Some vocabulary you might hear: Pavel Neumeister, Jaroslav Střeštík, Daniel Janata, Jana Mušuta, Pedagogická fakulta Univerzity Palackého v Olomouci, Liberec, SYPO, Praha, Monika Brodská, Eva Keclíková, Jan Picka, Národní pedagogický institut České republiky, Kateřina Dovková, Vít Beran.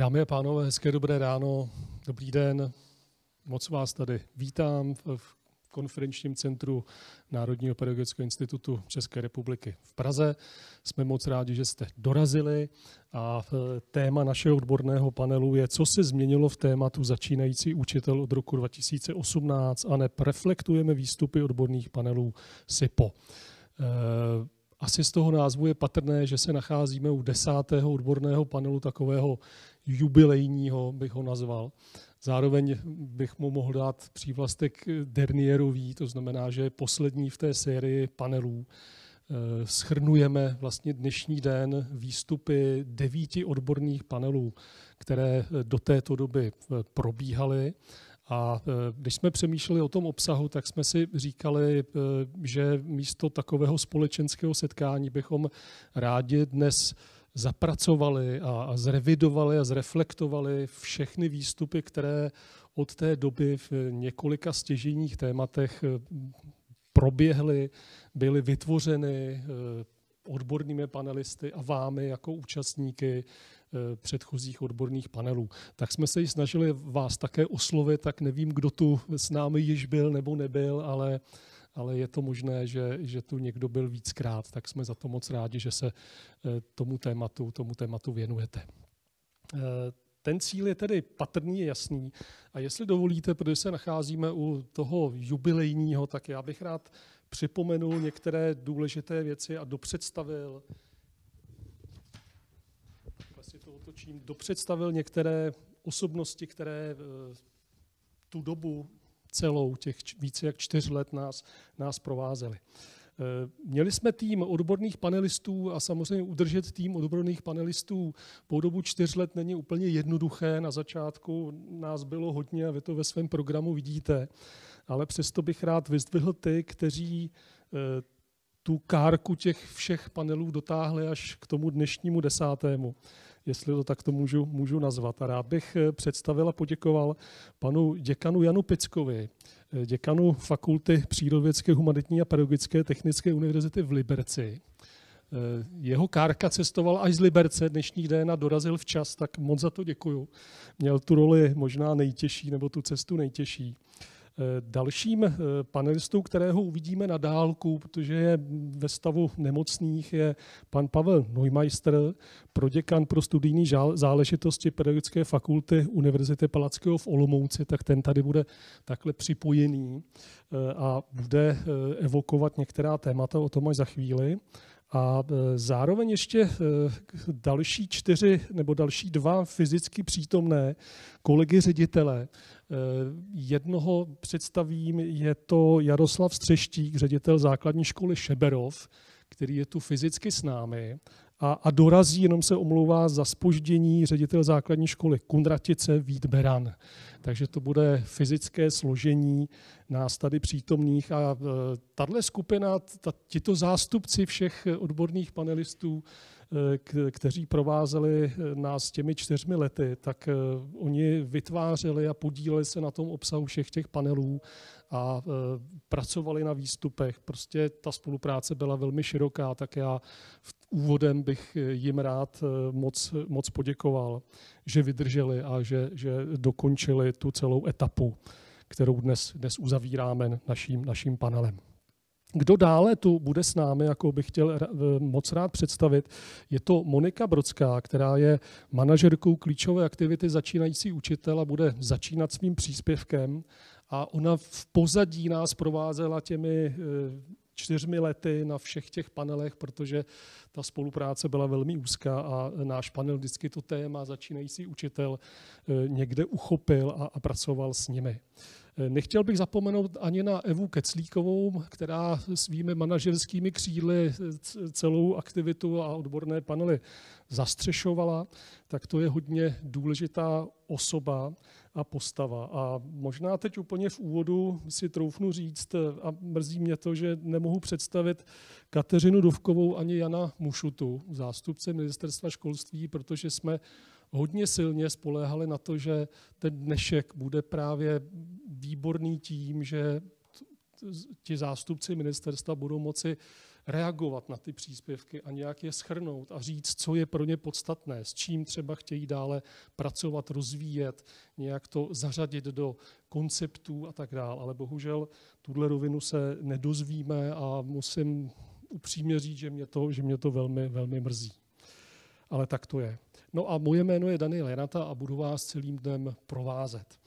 Dámy a pánové, hezké dobré ráno, dobrý den. Moc vás tady vítám v konferenčním centru Národního pedagogického institutu České republiky v Praze. Jsme moc rádi, že jste dorazili a téma našeho odborného panelu je, co se změnilo v tématu začínající učitel od roku 2018 a reflektujeme výstupy odborných panelů SYPO. Asi z toho názvu je patrné, že se nacházíme u 10. odborného panelu, takového jubilejního bych ho nazval. Zároveň bych mu mohl dát přívlastek derniérový, to znamená, že je poslední v té sérii panelů. Shrnujeme vlastně dnešní den výstupy 9 odborných panelů, které do této doby probíhaly. A když jsme přemýšleli o tom obsahu, tak jsme si říkali, že místo takového společenského setkání bychom rádi dnes zapracovali a zrevidovali a zreflektovali všechny výstupy, které od té doby v několika stěžejních tématech proběhly, byly vytvořeny odbornými panelisty a vámi jako účastníky předchozích odborných panelů. Tak jsme se ji snažili vás také oslovit, tak nevím, kdo tu s námi již byl nebo nebyl, ale je to možné, že tu někdo byl víckrát, tak jsme za to moc rádi, že se tomu tématu věnujete. Ten cíl je tedy patrný, jasný a jestli dovolíte, protože se nacházíme u toho jubilejního, tak já bych rád připomenul některé důležité věci a dopředstavil některé osobnosti, které tu dobu celou těch více jak 4 let nás provázely. Měli jsme tým odborných panelistů a samozřejmě udržet tým odborných panelistů po dobu 4 let není úplně jednoduché. Na začátku nás bylo hodně a vy to ve svém programu vidíte, ale přesto bych rád vyzdvihl ty, kteří tu kárku těch všech panelů dotáhli až k tomu dnešnímu 10. jestli to takto můžu nazvat. A rád bych představil a poděkoval panu děkanu Janu Pickovi, děkanu Fakulty přírodovědecké, humanitní a pedagogické technické univerzity v Liberci. Jeho kárka cestovala až z Liberce dnešní den a dorazil včas, tak moc za to děkuju. Měl tu roli možná nejtěžší, nebo tu cestu nejtěžší. Dalším panelistou, kterého uvidíme na dálku, protože je ve stavu nemocných, je pan Pavel Neumeister, proděkan pro studijní záležitosti Pedagogické fakulty Univerzity Palackého v Olomouci, tak ten tady bude takhle připojený a bude evokovat některá témata, o tom až za chvíli. A zároveň ještě další 4 nebo další 2 fyzicky přítomné kolegy ředitele. Jednoho představím, je to Jaroslav Střeštík, ředitel základní školy Šeberov, který je tu fyzicky s námi a dorazí, jenom se omlouvá za zpoždění, ředitel základní školy Kunratice Vít Beran. Takže to bude fyzické složení nás tady přítomných a tato skupina, tito zástupci všech odborných panelistů, kteří provázeli nás těmi 4 lety, tak oni vytvářeli a podíleli se na tom obsahu všech těch panelů a pracovali na výstupech. Prostě ta spolupráce byla velmi široká, tak já úvodem bych jim rád moc poděkoval, že vydrželi a že dokončili tu celou etapu, kterou dnes uzavíráme naším panelem. Kdo dále tu bude s námi, jako bych chtěl moc rád představit, je to Monika Brodská, která je manažerkou klíčové aktivity začínající učitel a bude začínat svým příspěvkem. A ona v pozadí nás provázela těmi 4 lety na všech těch panelech, protože ta spolupráce byla velmi úzká a náš panel vždycky to téma začínající učitel někde uchopil a pracoval s nimi. Nechtěl bych zapomenout ani na Evu Keclíkovou, která svými manažerskými křídly celou aktivitu a odborné panely zastřešovala, tak to je hodně důležitá osoba a postava. A možná teď úplně v úvodu si troufnu říct, a mrzí mě to, že nemohu představit Kateřinu Dovkovou ani Jana Mušutu, zástupce ministerstva školství, protože jsme hodně silně spoléhali na to, že ten dnešek bude právě výborný tím, že ti zástupci ministerstva budou moci reagovat na ty příspěvky a nějak je shrnout a říct, co je pro ně podstatné, s čím třeba chtějí dále pracovat, rozvíjet, nějak to zařadit do konceptů a tak dále. Ale bohužel tuhle rovinu se nedozvíme a musím upřímně říct, že mě to velmi, velmi mrzí. Ale tak to je. No a moje jméno je Daniel Janata a budu vás celým dnem provázet.